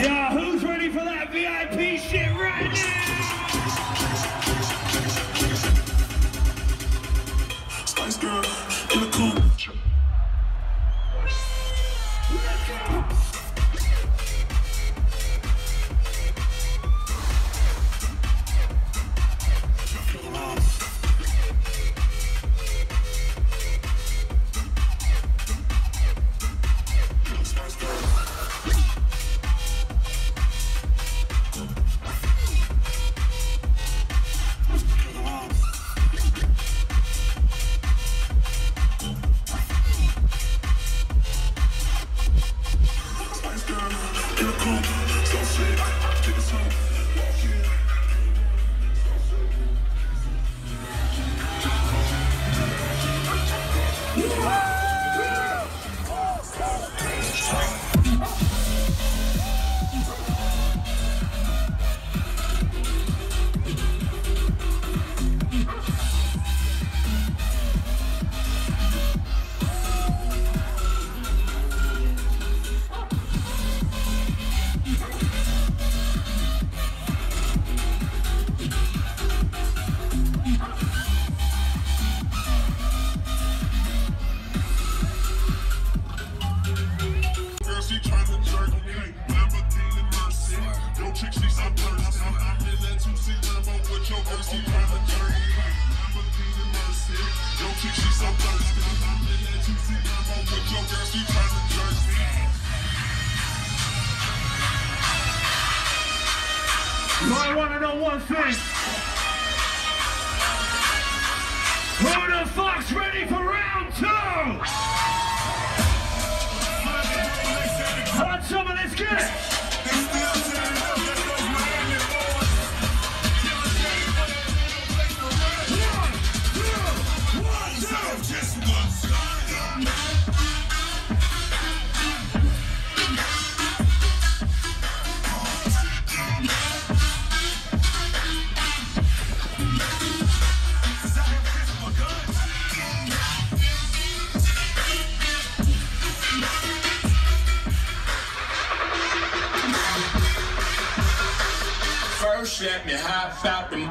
Yeah, who's ready for that VIP shit right now? Spice girl in the coop. I want to know one thing. Who the fuck's ready for round two? Hard Summer, let's get it. Let me high five them.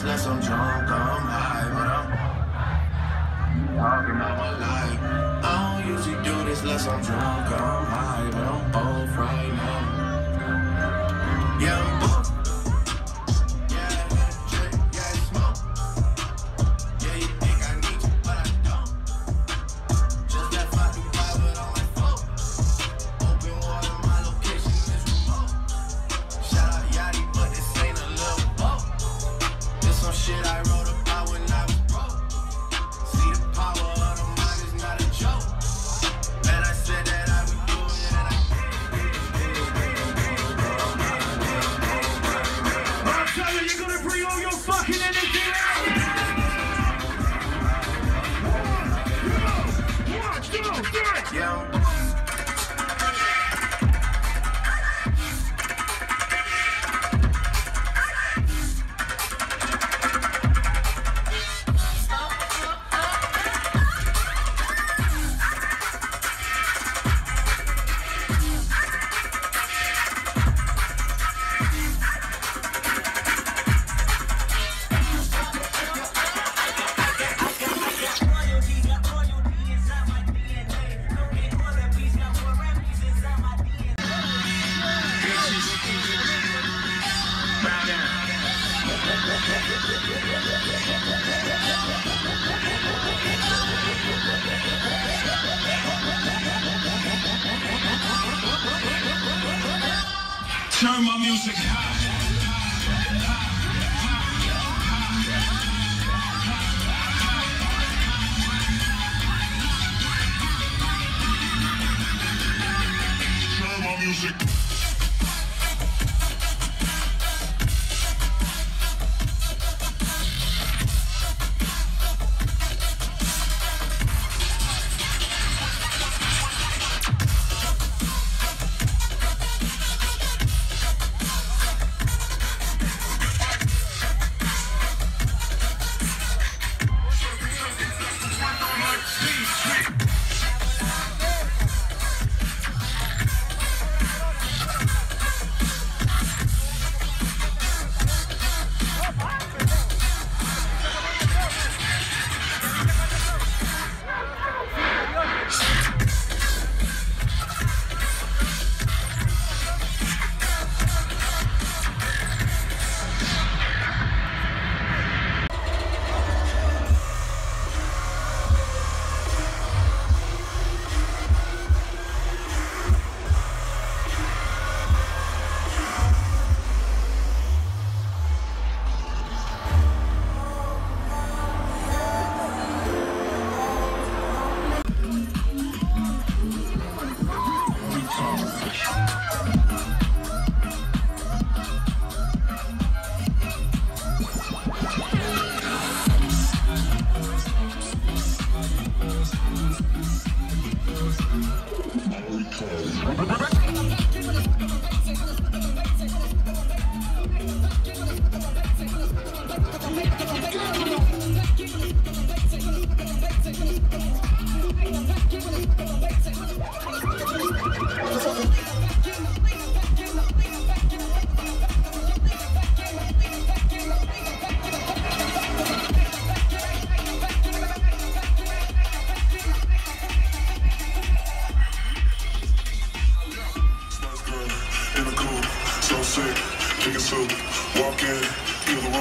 Unless I'm drunk, I'm high, but I'm talking about my life. I don't usually do this unless I'm drunk, I'm high, but I'm both right now. Yeah, I'm both.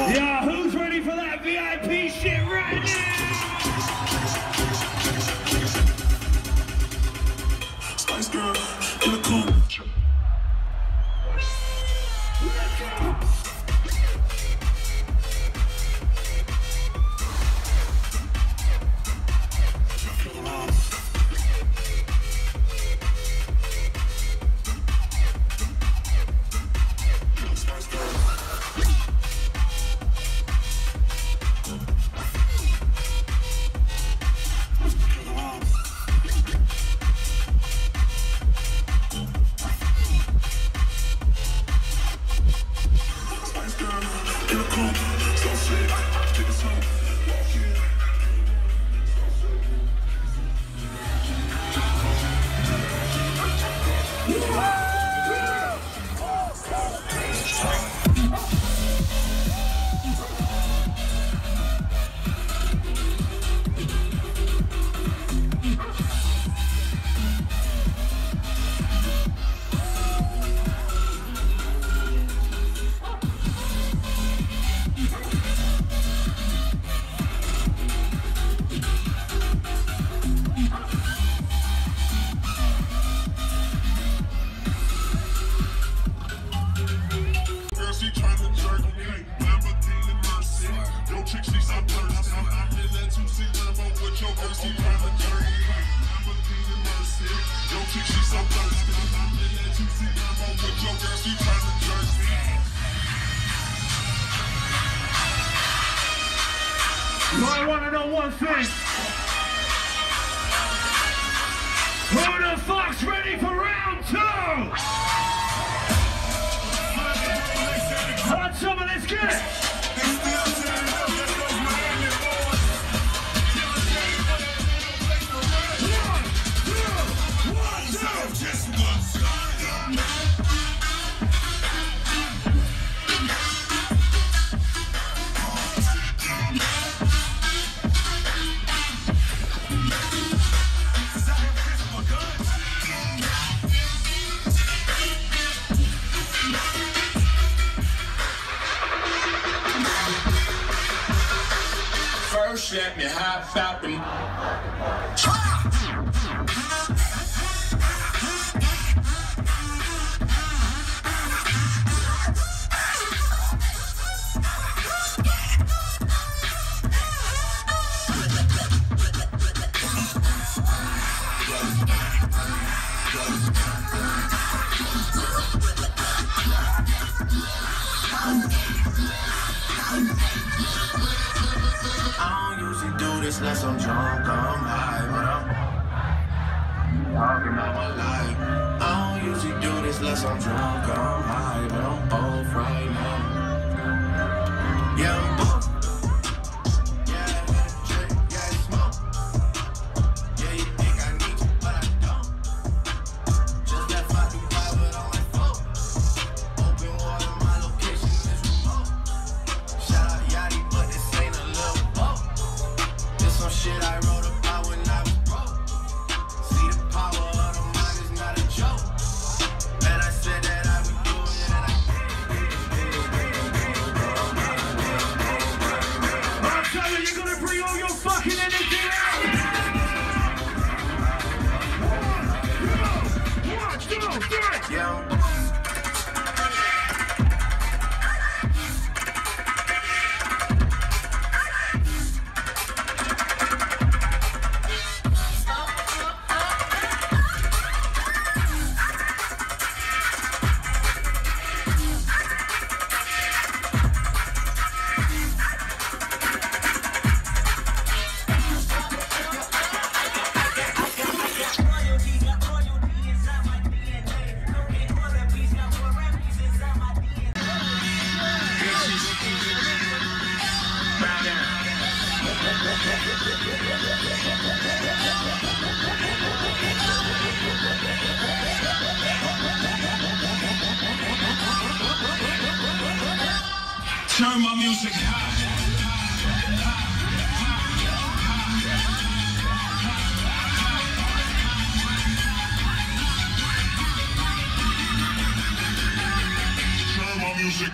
Yeah, who's ready for that VIP shit right now? Spice Girl in the coop. I want to know one thing. Who the fuck's ready for round two? Hard Summer, let's get it. Let me high five them. I don't usually do this unless I'm drunk, I'm high, but I'm talking about my life. I don't usually do this unless I'm drunk, I'm high, but I'm both right now. Yeah, I'm both. Turn my music high. Turn my music.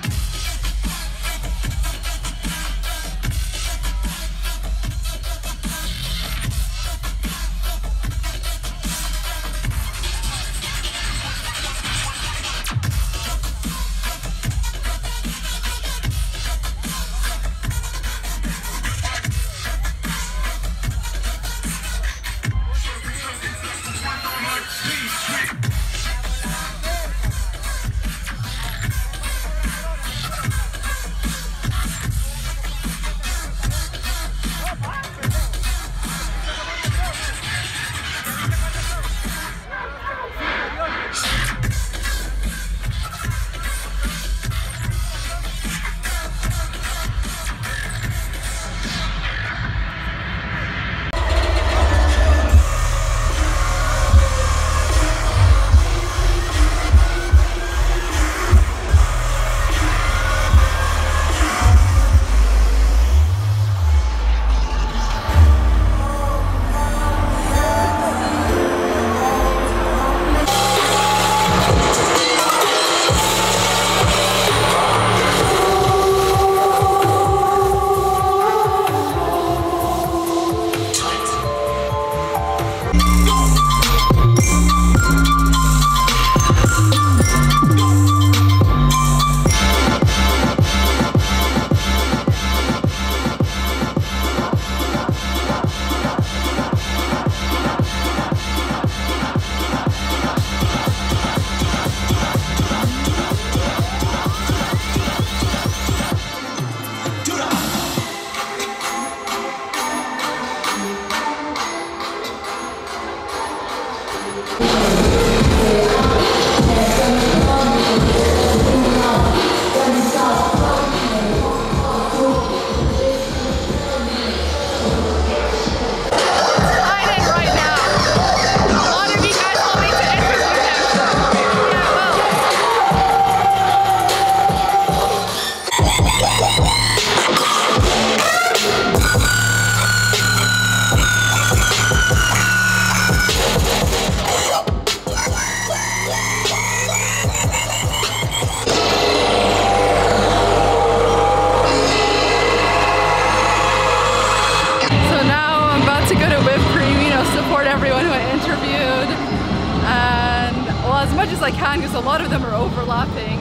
I can, because a lot of them are overlapping,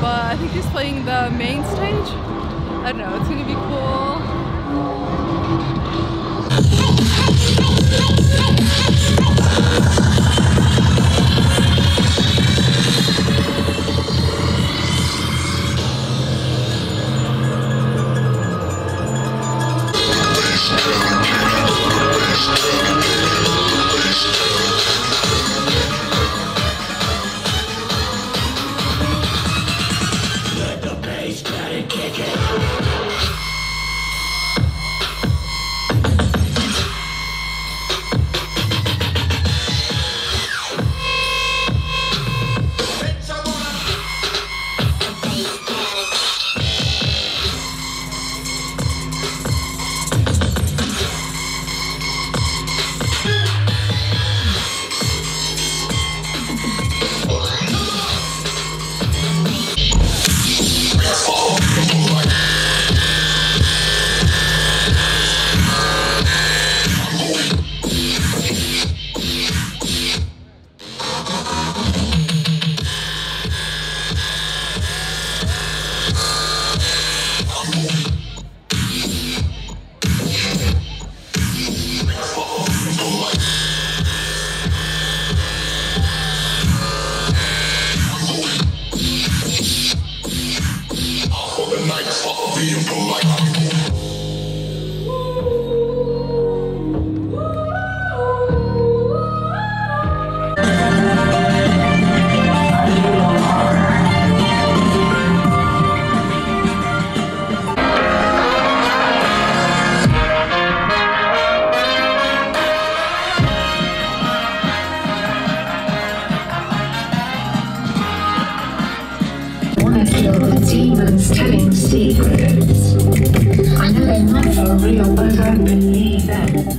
but I think she's playing the main stage. I don't know, it's gonna be cool. Telling secrets. I know they're not for real, but I believe them.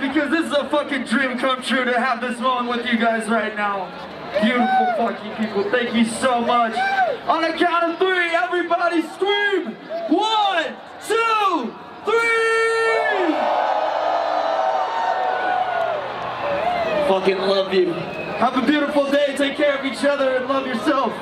Because this is a fucking dream come true to have this moment with you guys right now. Beautiful fucking people, thank you so much. On a count of three, everybody scream! 1, 2, 3! Fucking love you. Have a beautiful day, take care of each other, and love yourself.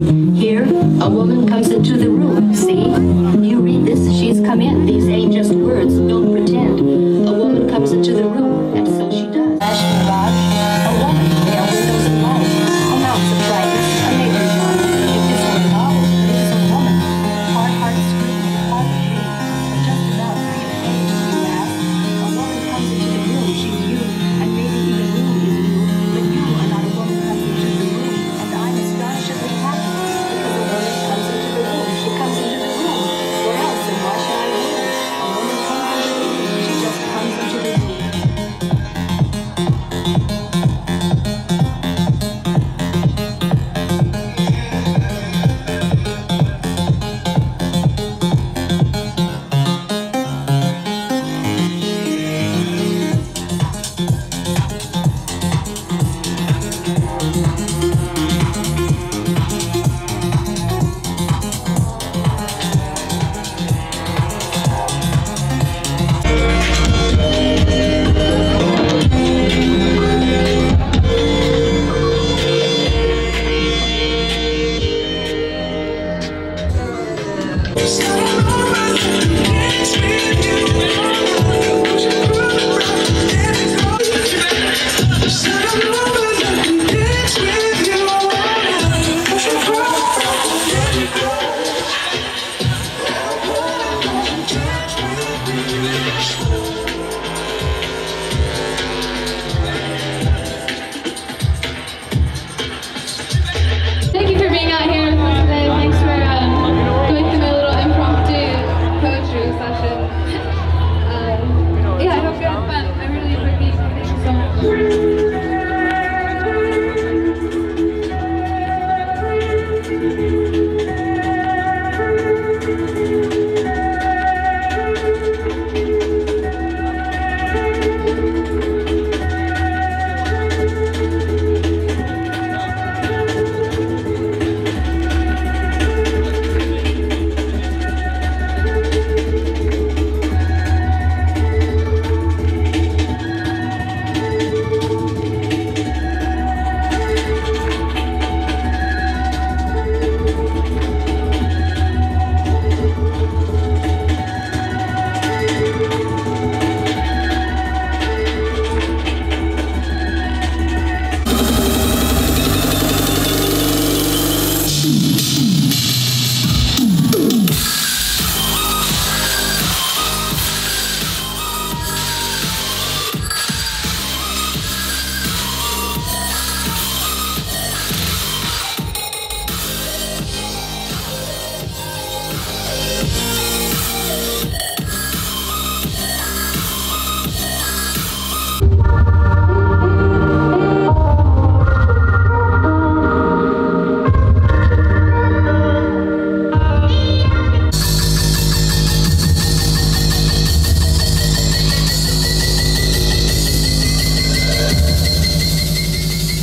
Here, a woman comes into the room, see? You read this, she's come in. These ain't just words, don't pretend. A woman comes into the room, and so she does. A woman, there are windows of light, amounts of brightness, a neighbor's one. If this were a novel, this is a woman. Hard screaming, hard pain, just about free of age, you ask. A woman comes into the room, she's you, and maybe even you is you, but you are not a woman comes into the room, and I'm astonishingly happy.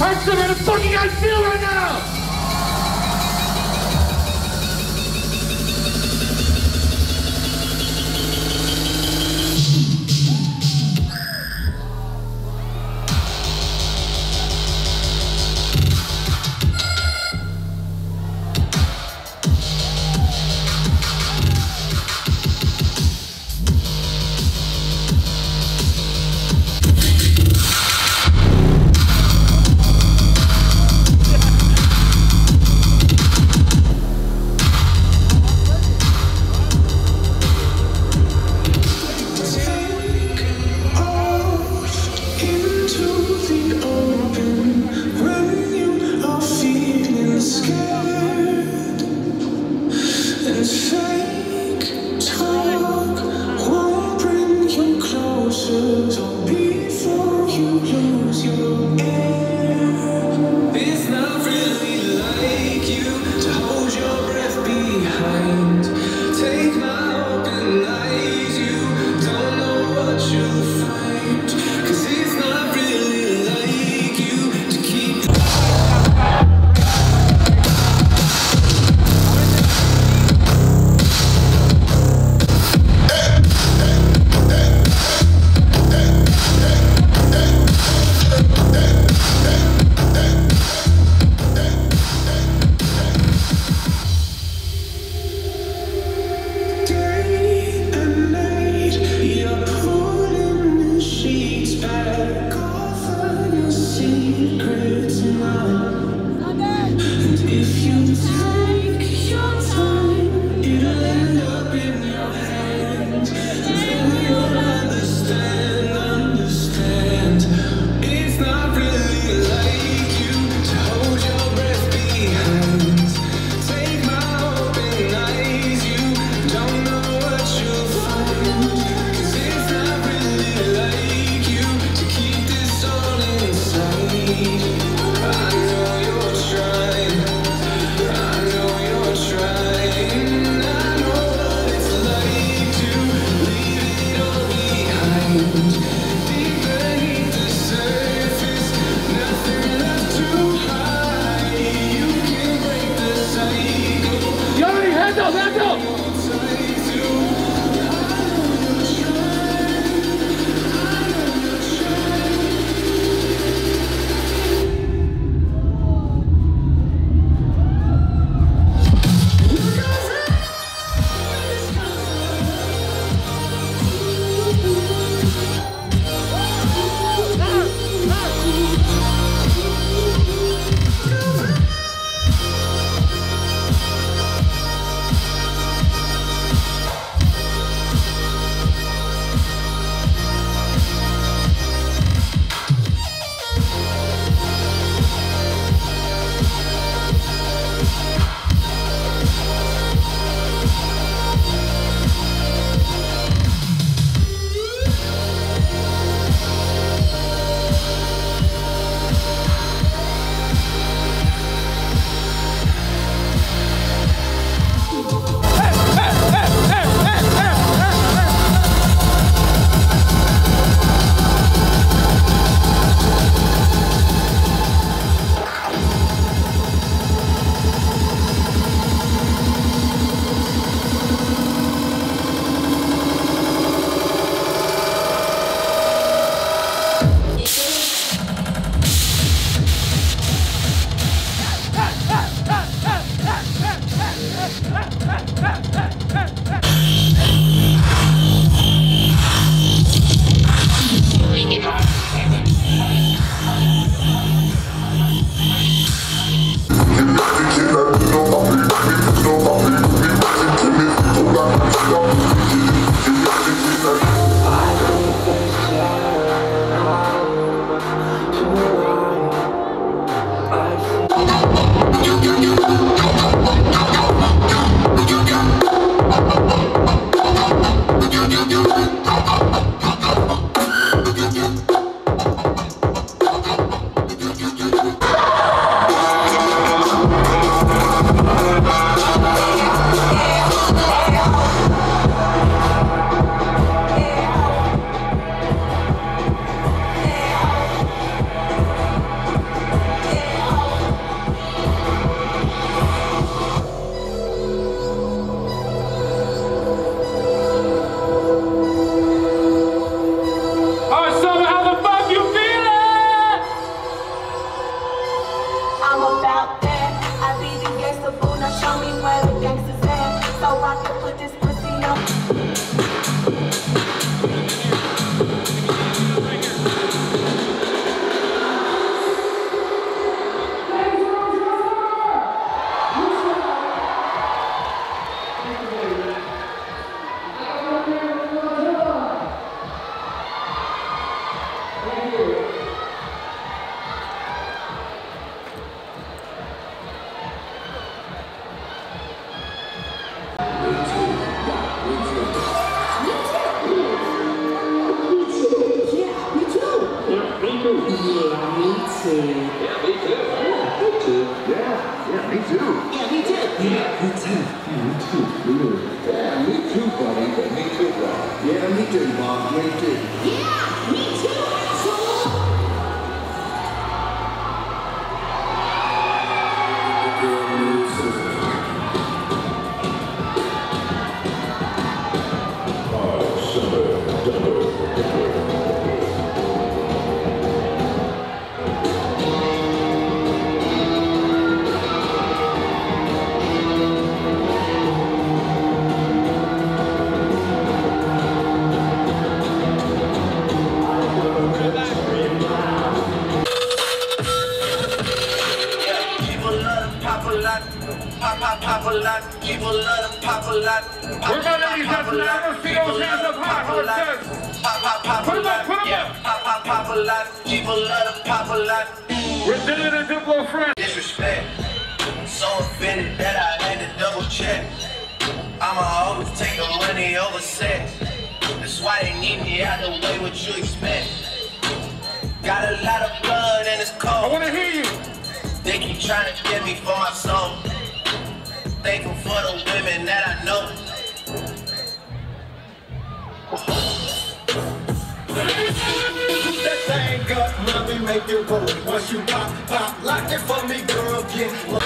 Hard Summer, the fucking I feel right now! I wanna hear you. They keep trying to get me for my soul. Thankful for the women that I know. That thing up, let me make it roll. Once you pop, pop, lock it for me, girl, get low.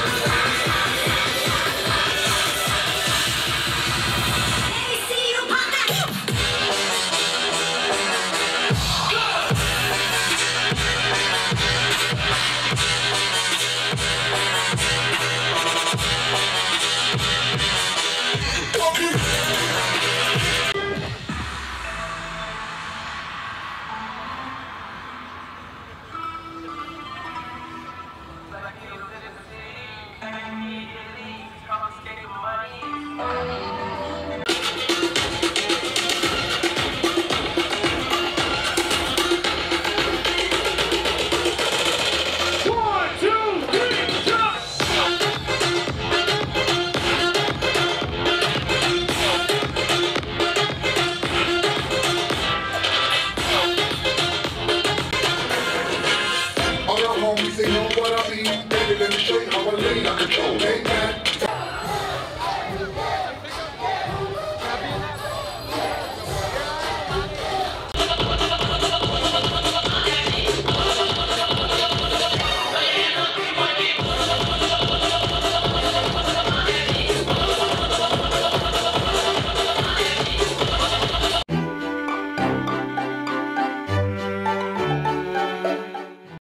Homies, they know what I mean. Baby, let me show you how I lay out control.